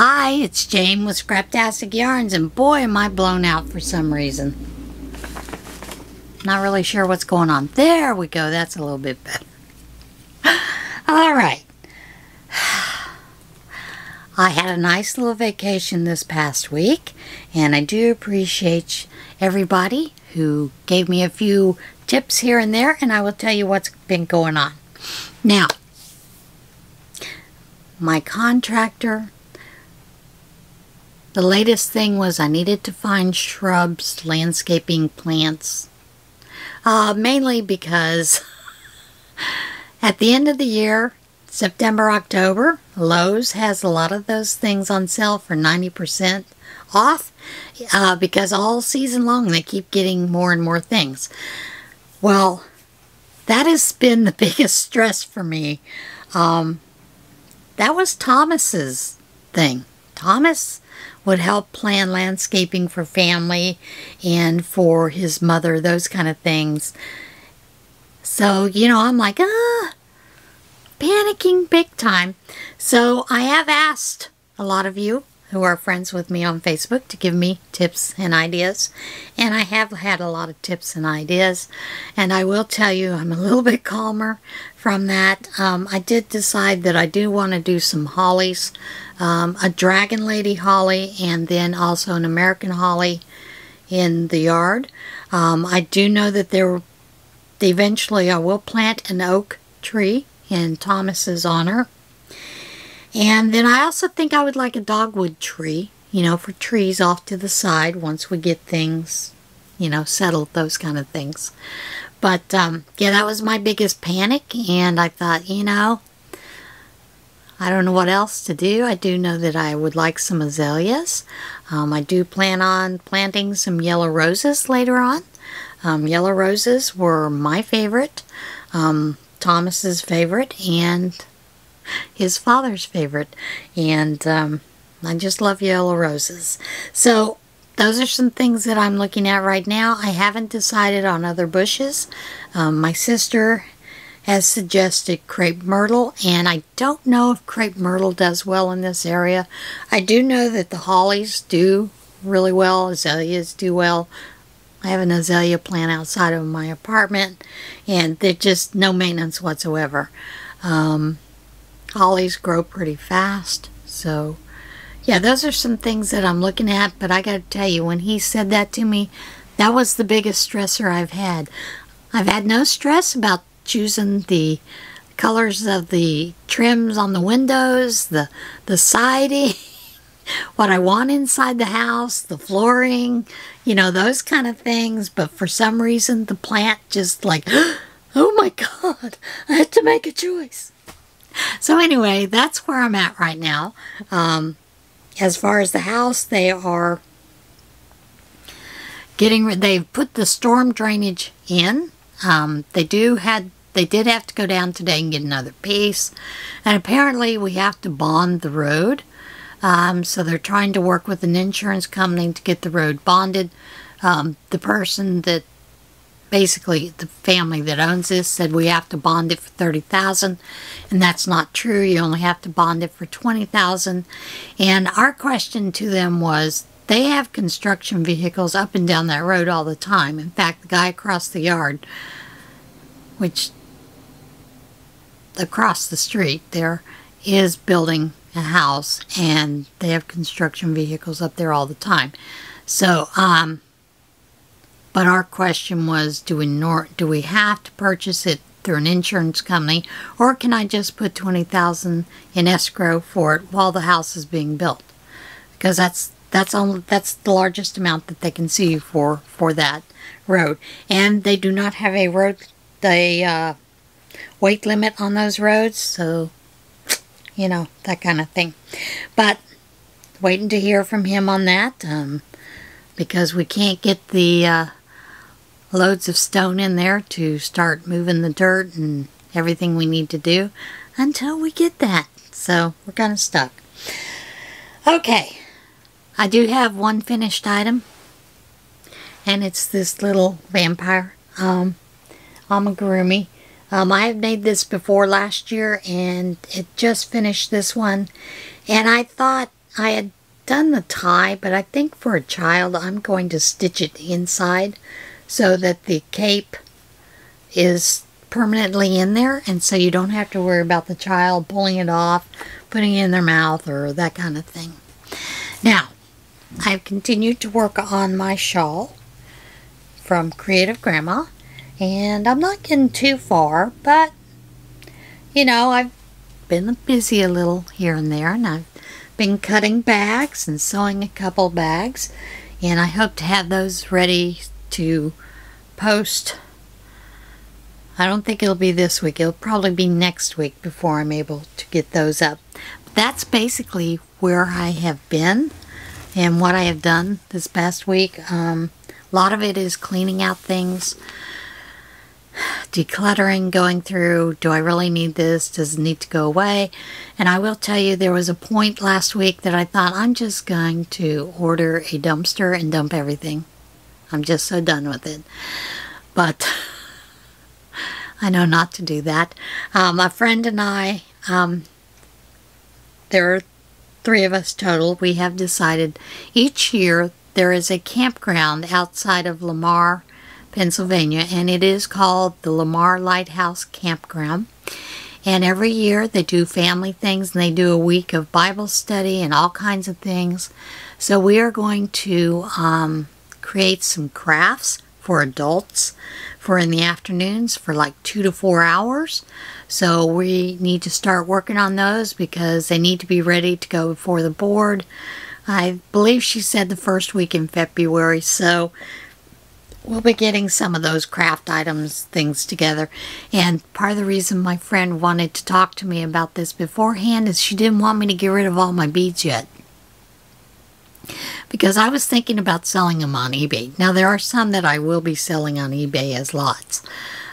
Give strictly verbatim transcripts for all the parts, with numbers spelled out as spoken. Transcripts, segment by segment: Hi, it's Jane with Scraptastic Yarns, and boy am I blown out for some reason. Not really sure what's going on. There we go, that's a little bit better. Alright. I had a nice little vacation this past week, and I do appreciate everybody who gave me a few tips here and there, and I will tell you what's been going on. Now, my contractor, the latest thing was I needed to find shrubs, landscaping plants, uh, mainly because at the end of the year, September, October, Lowe's has a lot of those things on sale for ninety percent off uh, because all season long they keep getting more and more things. Well, that has been the biggest stress for me. Um, that was Thomas's thing. Thomas would help plan landscaping for family and for his mother, those kind of things. So, you know, I'm like, ah. Panicking big time. So I have asked a lot of you who are friends with me on Facebook to give me tips and ideas, and I have had a lot of tips and ideas, and I will tell you I'm a little bit calmer from that. um, I did decide that I do want to do some hollies, um, a dragon lady holly and then also an American holly in the yard. um, I do know that there eventually I will plant an oak tree in Thomas's honor. And then I also think I would like a dogwood tree, you know, for trees off to the side once we get things, you know, settled, those kind of things. But um, yeah, that was my biggest panic, and I thought, you know, I don't know what else to do. I do know that I would like some azaleas. Um, I do plan on planting some yellow roses later on. Um, yellow roses were my favorite. Um, Thomas's favorite and his father's favorite, and um, I just love yellow roses. So those are some things that I'm looking at right now. I haven't decided on other bushes. Um, my sister has suggested crepe myrtle, and I don't know if crepe myrtle does well in this area. I do know that the hollies do really well, azaleas do well. I have an azalea plant outside of my apartment, and they're just no maintenance whatsoever. Um, hollies grow pretty fast, so yeah, those are some things that I'm looking at. But I gotta tell you, when he said that to me, that was the biggest stressor I've had. I've had no stress about choosing the colors of the trims on the windows, the, the siding, what I want inside the house, the flooring, you know, those kind of things. But for some reason, the plant just like, oh my God, I had to make a choice. So anyway, that's where I'm at right now. Um, as far as the house, they are getting rid, they've put the storm drainage in. Um, they do had, they did have to go down today and get another piece. And apparently we have to bond the road. Um, so they're trying to work with an insurance company to get the road bonded. Um, the person that, basically the family that owns this, said we have to bond it for thirty thousand dollars, and that's not true. You only have to bond it for twenty thousand dollars. And our question to them was, they have construction vehicles up and down that road all the time. In fact, the guy across the yard, which across the street there, is building a house, and they have construction vehicles up there all the time. So um but our question was, do we nor do we have to purchase it through an insurance company, or can I just put twenty thousand dollars in escrow for it while the house is being built? Because that's that's only that's the largest amount that they can see for for that road, and they do not have a road a uh, weight limit on those roads, so you know, that kind of thing. But waiting to hear from him on that, um, because we can't get the uh, loads of stone in there to start moving the dirt and everything we need to do until we get that. So we're kind of stuck. Okay, I do have one finished item, and it's this little vampire um, amigurumi. Um, I have made this before last year, and it just finished this one. And I thought I had done the tie, but I think for a child I'm going to stitch it inside so that the cape is permanently in there, and so you don't have to worry about the child pulling it off, putting it in their mouth, or that kind of thing. Now, I've continued to work on my shawl from Creative Grandma, and I'm not getting too far, but you know, I've been busy a little here and there, and I've been cutting bags and sewing a couple bags, and I hope to have those ready to post. I don't think it'll be this week. It'll probably be next week before I'm able to get those up. But that's basically where I have been and what I have done this past week. Um, a lot of it is cleaning out things, decluttering, going through, do I really need this? Does it need to go away? And I will tell you, there was a point last week that I thought, I'm just going to order a dumpster and dump everything. I'm just so done with it. But I know not to do that. Um, a friend and I, um, there are three of us total, we have decided each year there is a campground outside of Lamar, Pennsylvania, and it is called the Lamar Lighthouse Campground. And every year they do family things, and they do a week of Bible study and all kinds of things. So we are going to um, create some crafts for adults for in the afternoons for like two to four hours. So we need to start working on those because they need to be ready to go before the board. I believe she said the first week in February, so we'll be getting some of those craft items things together. And part of the reason my friend wanted to talk to me about this beforehand is she didn't want me to get rid of all my beads yet, because I was thinking about selling them on eBay. Now, there are some that I will be selling on eBay as lots,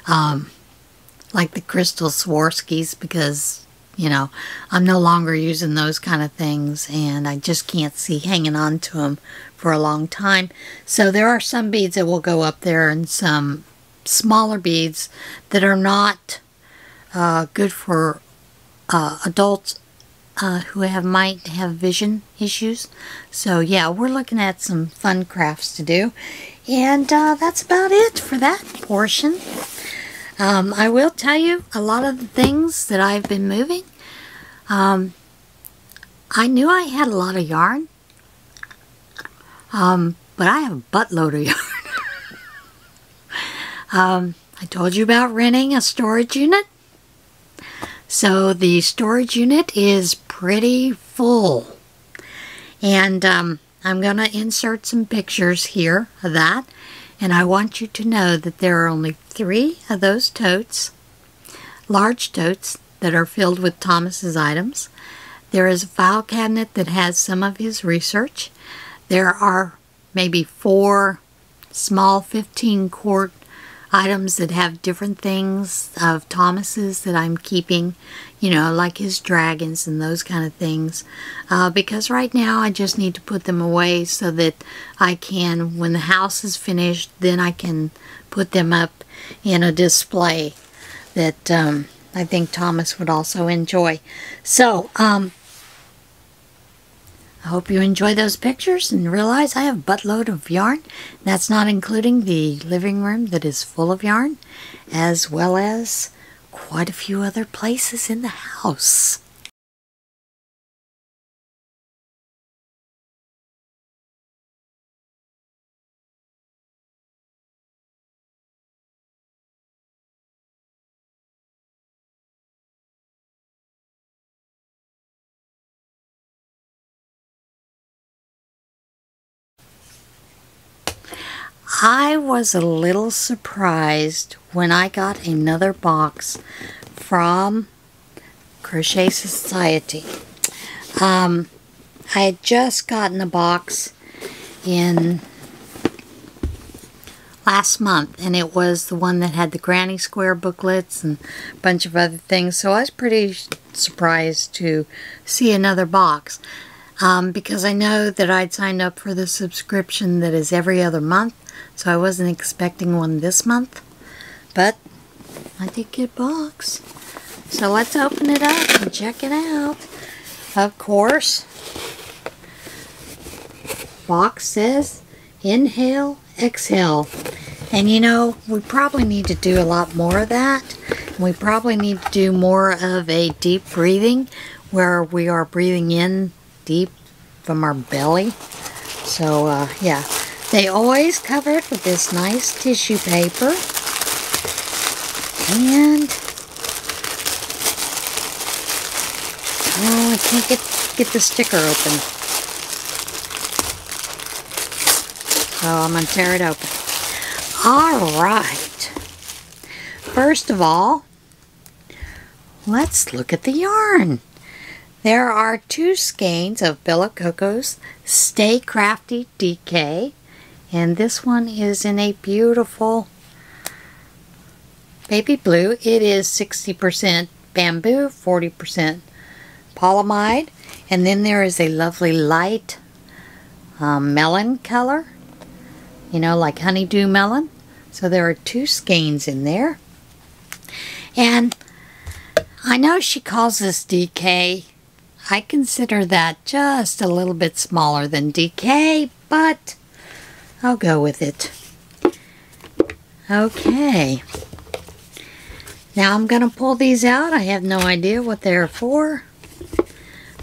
um, like the crystal Swarovskis, because, you know, I'm no longer using those kind of things, and I just can't see hanging on to them for a long time. So there are some beads that will go up there, and some smaller beads that are not uh, good for uh, adults Uh, who have might have vision issues. So yeah, we're looking at some fun crafts to do, and uh, that's about it for that portion. Um, I will tell you, a lot of the things that I've been moving, um, I knew I had a lot of yarn, um, but I have a buttload of yarn. um, I told you about renting a storage unit. So the storage unit is pretty full, and um, I'm going to insert some pictures here of that, and I want you to know that there are only three of those totes, large totes, that are filled with Thomas's items. There is a file cabinet that has some of his research. There are maybe four small fifteen quart items that have different things of Thomas's that I'm keeping, you know, like his dragons and those kind of things, uh, because right now I just need to put them away so that I can, when the house is finished, then I can put them up in a display that um, I think Thomas would also enjoy. So um, I hope you enjoy those pictures and realize I have a buttload of yarn. That's not including the living room that is full of yarn, as well as quite a few other places in the house. I was a little surprised when I got another box from Crochet Society. Um, I had just gotten a box in last month, and it was the one that had the Granny Square booklets and a bunch of other things, so I was pretty surprised to see another box. Um, because I know that I'd signed up for the subscription that is every other month, so I wasn't expecting one this month, but I did get a box. So let's open it up and check it out. Of course, box says, inhale, exhale. And you know, we probably need to do a lot more of that. We probably need to do more of a deep breathing where we are breathing in deep from our belly. So uh, yeah, they always cover it with this nice tissue paper. And oh, I can't get, get the sticker open. Oh, I'm going to tear it open. Alright. First of all, let's look at the yarn. There are two skeins of Bella Coco's Stay Crafty D K. And this one is in a beautiful baby blue. It is sixty percent bamboo, forty percent polyamide. And then there is a lovely light um, melon color. You know, like honeydew melon. So there are two skeins in there. And I know she calls this D K. I consider that just a little bit smaller than D K, but I'll go with it. Okay. Now I'm going to pull these out. I have no idea what they're for,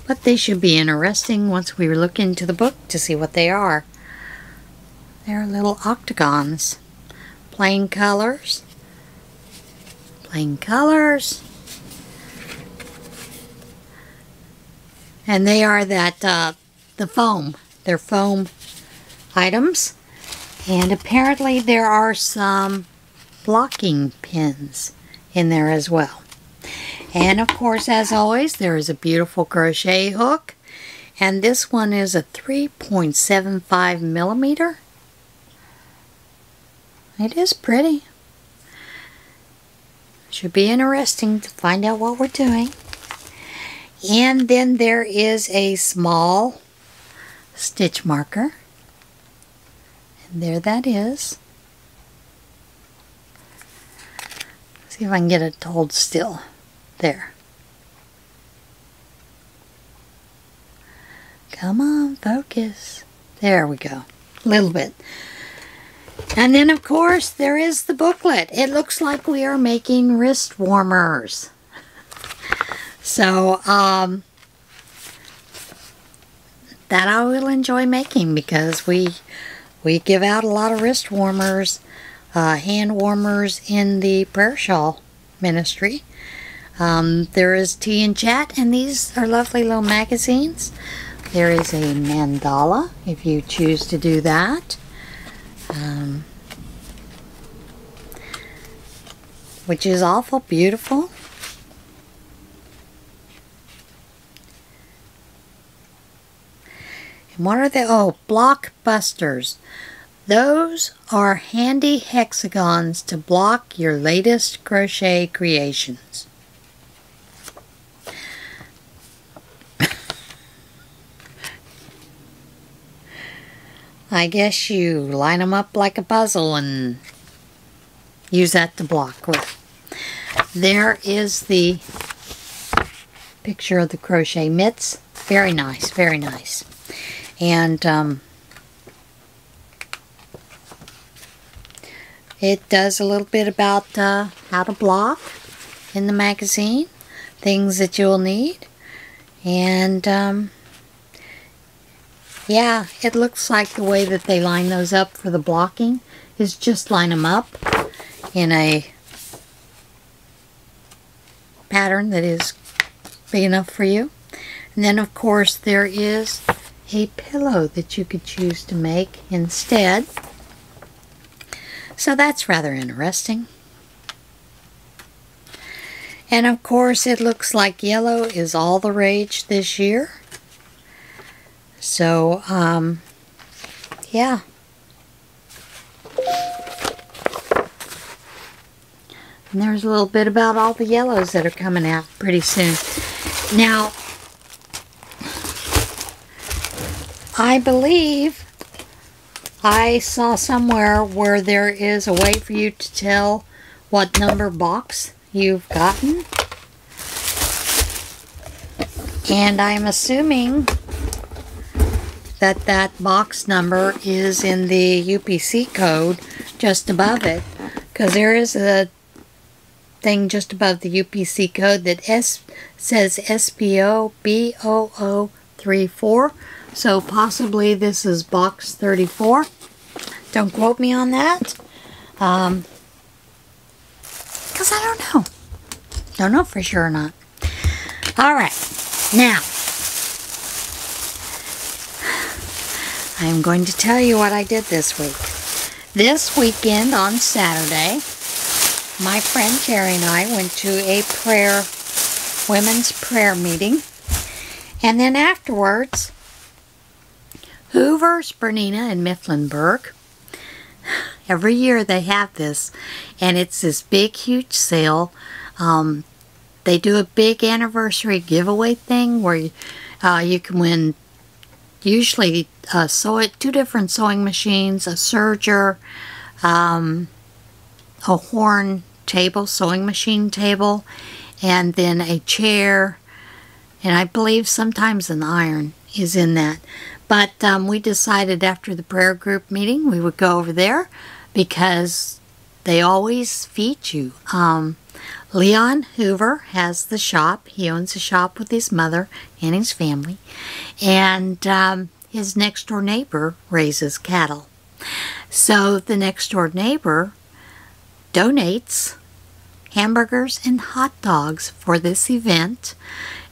but they should be interesting once we look into the book to see what they are. They're little octagons. Plain colors, plain colors, and they are that uh, the foam. They're foam items, and apparently there are some blocking pins in there as well. And of course, as always, there is a beautiful crochet hook, and this one is a three point seven five millimeter. It is pretty. Should be interesting to find out what we're doing. And then there is a small stitch marker. And there that is. Let's see if I can get it to hold still. There. Come on, focus. There we go. A little bit. And then, of course, there is the booklet. It looks like we are making wrist warmers. So, um, that I will enjoy making because we we give out a lot of wrist warmers, uh, hand warmers in the prayer shawl ministry. Um, there is tea and chat, and these are lovely little magazines. There is a mandala, if you choose to do that. Um, which is awful beautiful. And what are they? Oh, blockbusters. Those are handy hexagons to block your latest crochet creations. I guess you line them up like a puzzle and use that to block with. There is the picture of the crochet mitts. Very nice, very nice. And um, it does a little bit about uh, how to block in the magazine, things that you'll need. And um, yeah, it looks like the way that they line those up for the blocking is just line them up in a pattern that is big enough for you. And then, of course, there is a pillow that you could choose to make instead. So that's rather interesting. And, of course, it looks like yellow is all the rage this year. So, um, yeah. And there's a little bit about all the yellows that are coming out pretty soon. Now, I believe I saw somewhere where there is a way for you to tell what number box you've gotten. And I'm assuming that that box number is in the U P C code just above it, because there is a thing just above the U P C code that S says S P O B zero zero three four, so possibly this is box thirty-four. Don't quote me on that, um, because I don't know. Don't know for sure or not. Alright, now, I'm going to tell you what I did this week. This weekend on Saturday, my friend Jerry and I went to a prayer, women's prayer meeting. And then afterwards, Hoover's Bernina in Mifflinburg. Every year they have this, and it's this big, huge sale. Um, they do a big anniversary giveaway thing where uh, you can win usually uh, sew it, two different sewing machines, a serger, um, a horn table, sewing machine table, and then a chair, and I believe sometimes an iron is in that. But um, we decided after the prayer group meeting we would go over there because they always feed you. Um, Leon Hoover has the shop. He owns a shop with his mother and his family. And um, his next door neighbor raises cattle. So the next door neighbor donates hamburgers and hot dogs for this event.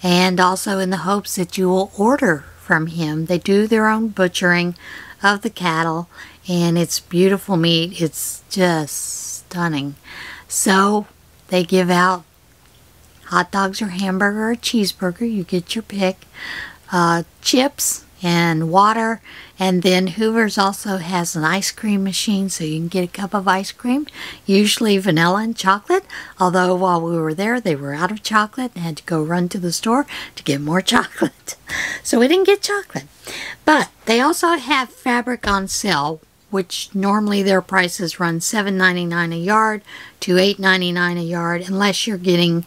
And also in the hopes that you will order from him. They do their own butchering of the cattle. And it's beautiful meat. It's just stunning. So they give out hot dogs or hamburger or cheeseburger. You get your pick. Uh, chips and water. And then Hoover's also has an ice cream machine, so you can get a cup of ice cream. Usually vanilla and chocolate. Although while we were there, they were out of chocolate and had to go run to the store to get more chocolate. So we didn't get chocolate. But they also have fabric on sale, which normally their prices run seven ninety-nine a yard to eight ninety-nine a yard, unless you're getting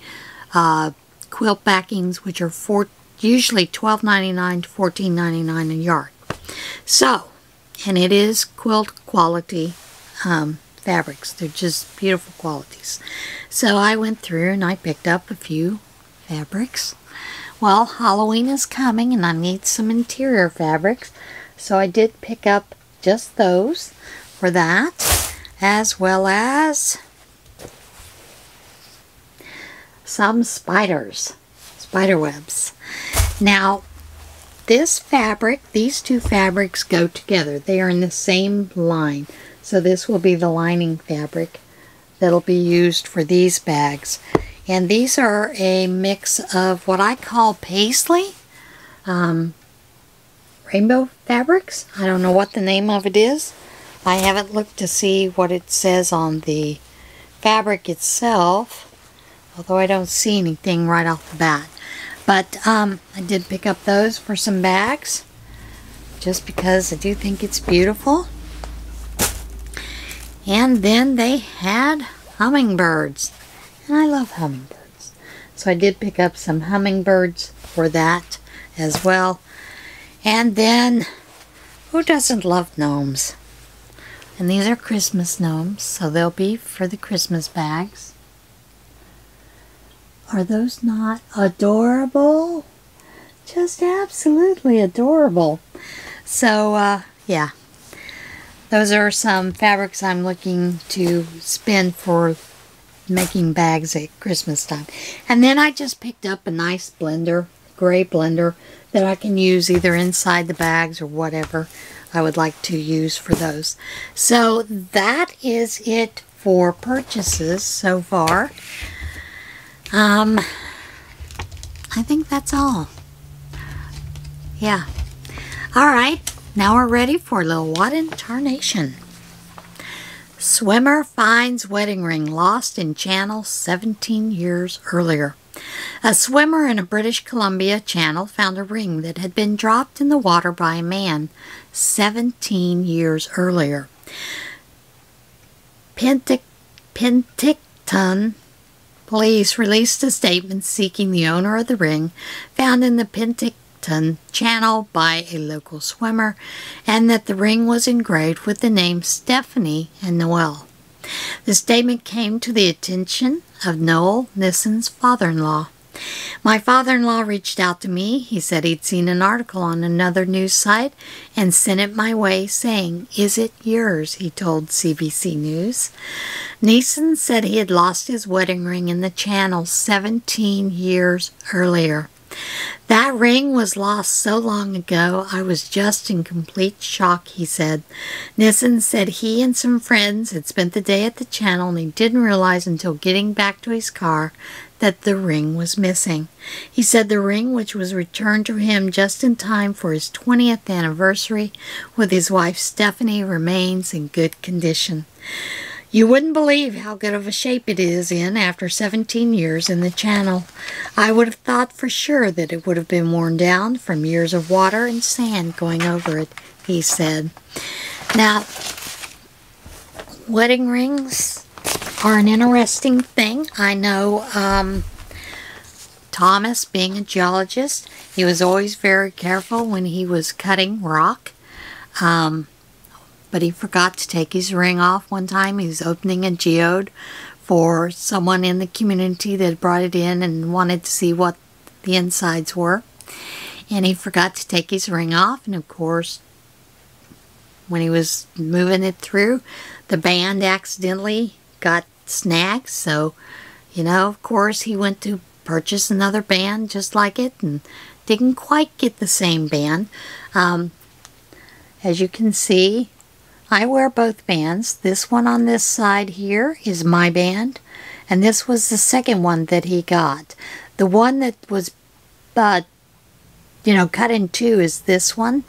uh, quilt backings, which are four, usually twelve ninety-nine to fourteen ninety-nine a yard. So, and it is quilt quality um, fabrics. They're just beautiful qualities. So I went through and I picked up a few fabrics. Well, Halloween is coming and I need some interior fabrics. So I did pick up just those for that, as well as some spiders, spider webs. Now, this fabric, these two fabrics go together. They are in the same line. So this will be the lining fabric that'll be used for these bags. And these are a mix of what I call paisley, um, rainbow fabrics. I don't know what the name of it is. I haven't looked to see what it says on the fabric itself, although I don't see anything right off the bat. But um, I did pick up those for some bags, just because I do think it's beautiful. And then they had hummingbirds, and I love hummingbirds. So I did pick up some hummingbirds for that as well. And then, who doesn't love gnomes? And these are Christmas gnomes, so they'll be for the Christmas bags. Are those not adorable? Just absolutely adorable. So, uh, yeah. Those are some fabrics I'm looking to spend for making bags at Christmas time. And then I just picked up a nice blender, gray blender, that I can use either inside the bags or whatever I would like to use for those. So that is it for purchases so far. Um, I think that's all. Yeah. Alright, now we're ready for a little What in Tarnation. Swimmer finds wedding ring lost in channel seventeen years earlier. A swimmer in a British Columbia channel found a ring that had been dropped in the water by a man seventeen years earlier. Pentic Penticton police released a statement seeking the owner of the ring found in the Pentic Penticton channel by a local swimmer, and that the ring was engraved with the names Stephanie and Noel. The statement came to the attention of Noel Nissen's father-in-law. My father-in-law reached out to me. He said he'd seen an article on another news site and sent it my way saying, "Is it yours?" he told C B C News. Nissen said he had lost his wedding ring in the channel seventeen years earlier. That ring was lost so long ago, I was just in complete shock, he said. Nissen said he and some friends had spent the day at the channel and he didn't realize until getting back to his car that the ring was missing. He said the ring, which was returned to him just in time for his twentieth anniversary with his wife Stephanie, remains in good condition. You wouldn't believe how good of a shape it is in after seventeen years in the channel. I would have thought for sure that it would have been worn down from years of water and sand going over it, he said. Now, wedding rings are an interesting thing. I know um, Thomas, being a geologist, he was always very careful when he was cutting rock. Um... But he forgot to take his ring off one time. He was opening a geode for someone in the community that brought it in and wanted to see what the insides were. And he forgot to take his ring off. And of course, when he was moving it through, the band accidentally got snagged. So, you know, of course, he went to purchase another band just like it and didn't quite get the same band. Um, as you can see, I wear both bands. This one on this side here is my band, and this was the second one that he got. The one that was, uh, you know, cut in two is this one,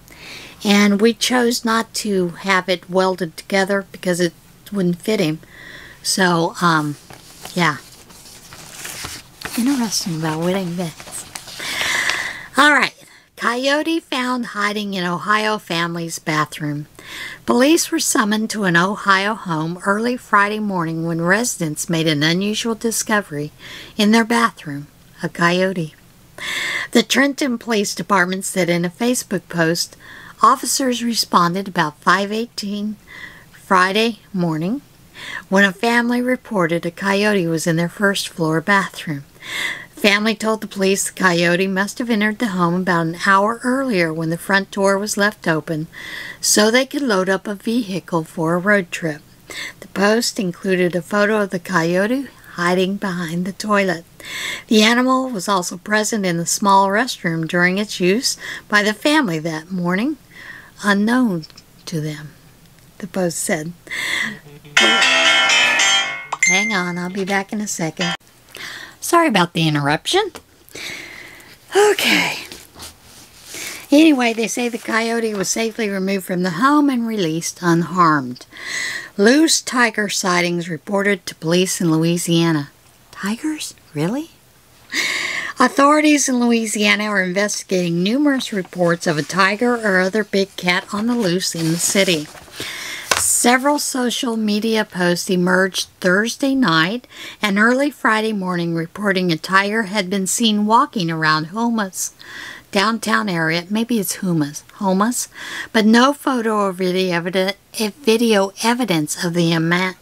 and we chose not to have it welded together because it wouldn't fit him. So, um, yeah. Interesting about wedding bands. All right. Coyote found hiding in Ohio family's bathroom. Police were summoned to an Ohio home early Friday morning when residents made an unusual discovery in their bathroom, a coyote. The Trenton Police Department said in a Facebook post, officers responded about five eighteen Friday morning when a family reported a coyote was in their first floor bathroom. Family told the police the coyote must have entered the home about an hour earlier when the front door was left open so they could load up a vehicle for a road trip. The post included a photo of the coyote hiding behind the toilet. The animal was also present in the small restroom during its use by the family that morning, unknown to them, the post said. Hang on, I'll be back in a second. Sorry about the interruption. Okay. Anyway, they say the coyote was safely removed from the home and released unharmed. Loose tiger sightings reported to police in Louisiana. Tigers? Really? Authorities in Louisiana are investigating numerous reports of a tiger or other big cat on the loose in the city. Several social media posts emerged Thursday night and early Friday morning reporting a tiger had been seen walking around Hooma's downtown area. Maybe it's Hooma's, Hooma's, but no photo or video evidence of the,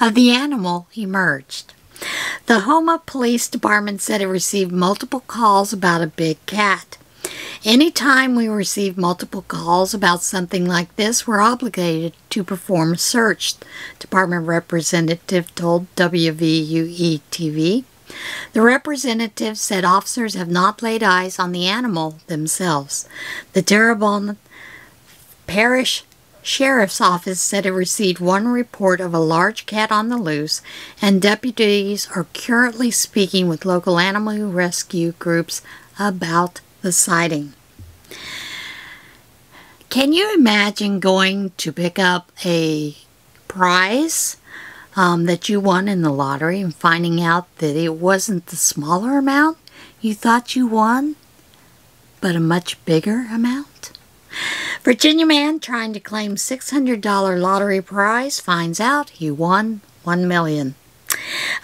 of the animal emerged. The Houma Police Department said it received multiple calls about a big cat. Anytime we receive multiple calls about something like this, we're obligated to perform a search, Department Representative told W V U E T V. The representative said officers have not laid eyes on the animal themselves. The Terrebonne Parish Sheriff's Office said it received one report of a large cat on the loose, and deputies are currently speaking with local animal rescue groups about the sighting. Can you imagine going to pick up a prize um, that you won in the lottery and finding out that it wasn't the smaller amount you thought you won, but a much bigger amount? Virginia man trying to claim six hundred dollar lottery prize finds out he won one million dollars.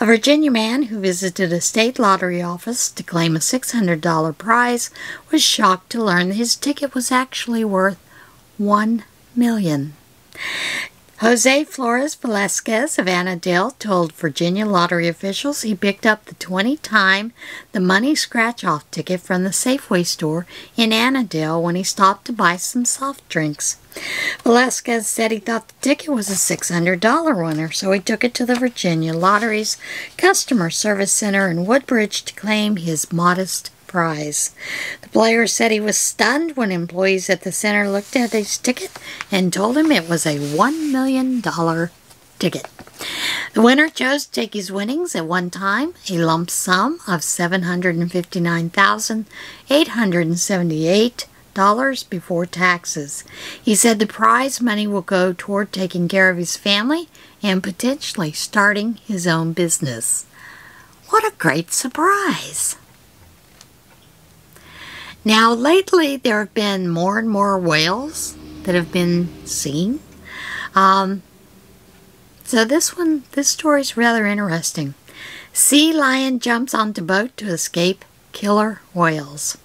A Virginia man who visited a state lottery office to claim a six hundred dollar prize was shocked to learn that his ticket was actually worth one million dollars. Jose Flores Velasquez of Annandale told Virginia lottery officials he picked up the twenty-time the money scratch-off ticket from the Safeway store in Annandale when he stopped to buy some soft drinks. Velasquez said he thought the ticket was a six hundred dollar winner, so he took it to the Virginia Lottery's Customer Service Center in Woodbridge to claim his modest prize. The player said he was stunned when employees at the center looked at his ticket and told him it was a one million dollar ticket. The winner chose to take his winnings at one time, a lump sum of seven hundred fifty-nine thousand eight hundred seventy-eight dollars before taxes. He said the prize money will go toward taking care of his family and potentially starting his own business. What a great surprise! Now, lately, there have been more and more whales that have been seen. Um, so this one, this story's rather interesting. Sea lion jumps onto boat to escape killer whales.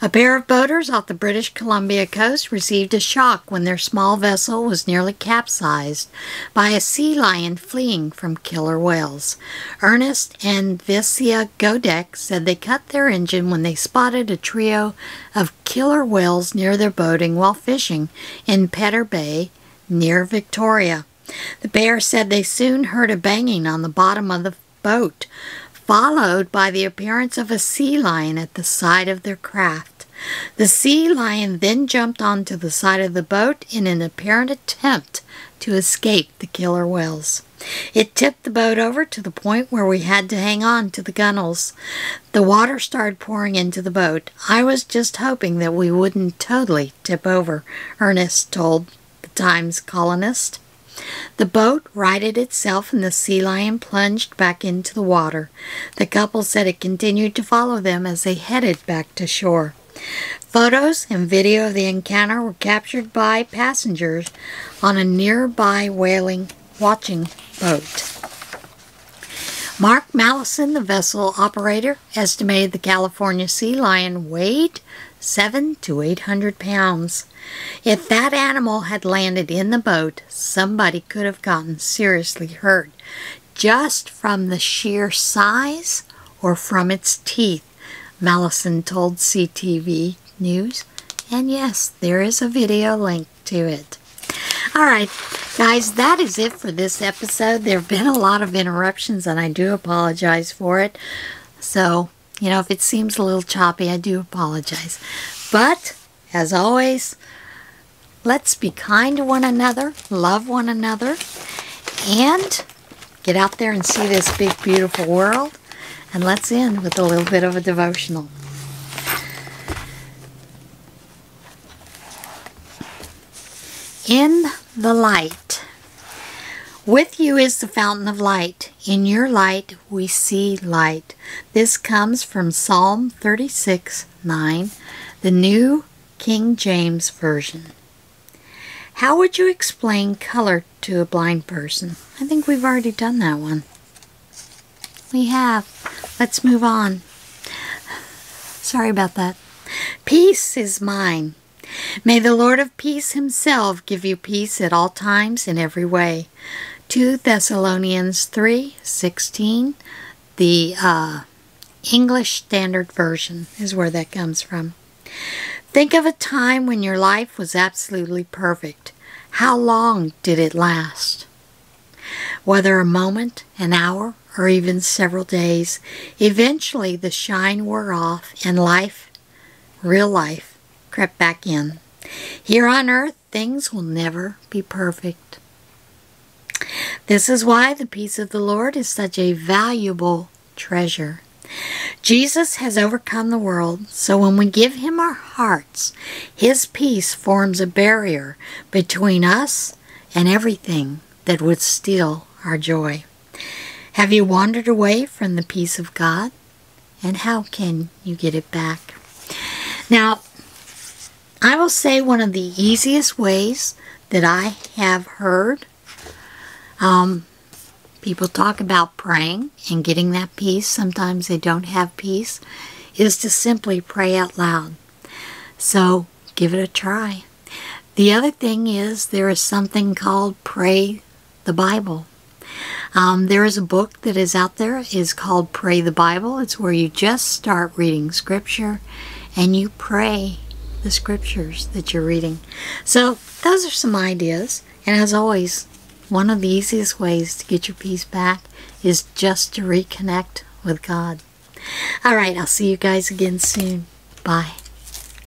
A pair of boaters off the British Columbia coast received a shock when their small vessel was nearly capsized by a sea lion fleeing from killer whales. Ernest and Vicia Goddek said they cut their engine when they spotted a trio of killer whales near their boating while fishing in Pedder Bay near Victoria. The pair said they soon heard a banging on the bottom of the boat, followed by the appearance of a sea lion at the side of their craft. The sea lion then jumped onto the side of the boat in an apparent attempt to escape the killer whales. It tipped the boat over to the point where we had to hang on to the gunwales. The water started pouring into the boat. I was just hoping that we wouldn't totally tip over, Ernest told the Times Colonist. The boat righted itself and the sea lion plunged back into the water. The couple said it continued to follow them as they headed back to shore. Photos and video of the encounter were captured by passengers on a nearby whaling watching boat. Mark Mallison, the vessel operator, estimated the California sea lion weighed seven to eight hundred pounds. If that animal had landed in the boat, somebody could have gotten seriously hurt just from the sheer size or from its teeth, Mallison told C T V News. And yes, there is a video link to it. All right, guys, that is it for this episode. There have been a lot of interruptions, and I do apologize for it. So, you know, if it seems a little choppy, I do apologize. But, as always, let's be kind to one another, love one another, and get out there and see this big, beautiful world. And let's end with a little bit of a devotional. In the light. With you is the fountain of light. In your light we see light. This comes from Psalm thirty-six, nine, the New King James Version. How would you explain color to a blind person? I think we've already done that one. We have. Let's move on. Sorry about that. Peace is mine. May the Lord of peace himself give you peace at all times in every way. Second Thessalonians three sixteen, the uh, English Standard Version is where that comes from. Think of a time when your life was absolutely perfect. How long did it last? Whether a moment, an hour, or even several days, eventually the shine wore off and life, real life, crept back in. Here on earth, things will never be perfect. This is why the peace of the Lord is such a valuable treasure. Jesus has overcome the world, so when we give him our hearts, his peace forms a barrier between us and everything that would steal our joy. Have you wandered away from the peace of God? And how can you get it back? Now, I will say one of the easiest ways that I have heard um, People talk about praying and getting that peace. Sometimes they don't have peace. Is to simply pray out loud. So give it a try. The other thing is there is something called Pray the Bible. Um, there is a book that is out there. It is called Pray the Bible. It's where you just start reading scripture and you pray the scriptures that you're reading. So those are some ideas. And as always, one of the easiest ways to get your peace back is just to reconnect with God. All right, I'll see you guys again soon. Bye.